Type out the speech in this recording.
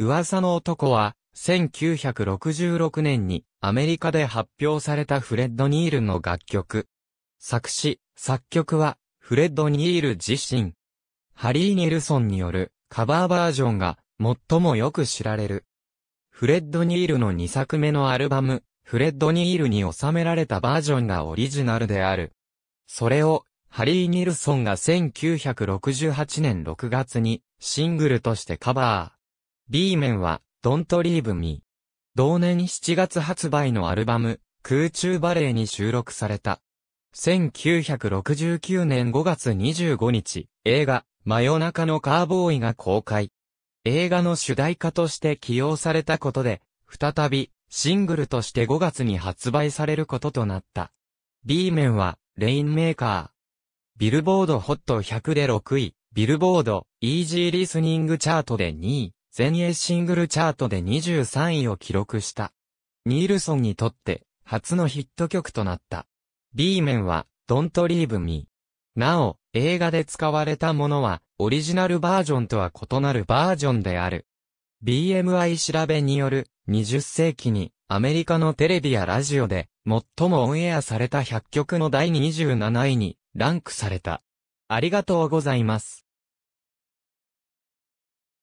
噂の男は、1966年にアメリカで発表されたフレッド・ニールの楽曲。作詞、作曲は、フレッド・ニール自身。ハリー・ニルソンによるカバーバージョンが最もよく知られる。フレッド・ニールの2作目のアルバム、フレッド・ニールに収められたバージョンがオリジナルである。それを、ハリー・ニルソンが1968年6月にシングルとしてカバー。B 面は、Don't Leave Me。同年7月発売のアルバム、空中バレーに収録された。1969年5月25日、映画、真夜中のカーボーイが公開。映画の主題歌として起用されたことで、再び、シングルとして5月に発売されることとなった。B 面は、レインメーカー。ビルボードホット100で6位、ビルボード、イージーリスニングチャートで2位。全英シングルチャートで23位を記録した。ニールソンにとって初のヒット曲となった。B 面は Don't Leave Me。なお、映画で使われたものはオリジナルバージョンとは異なるバージョンである。BMI 調べによる20世紀にアメリカのテレビやラジオで最もオンエアされた100曲の第27位にランクされた。ありがとうございます。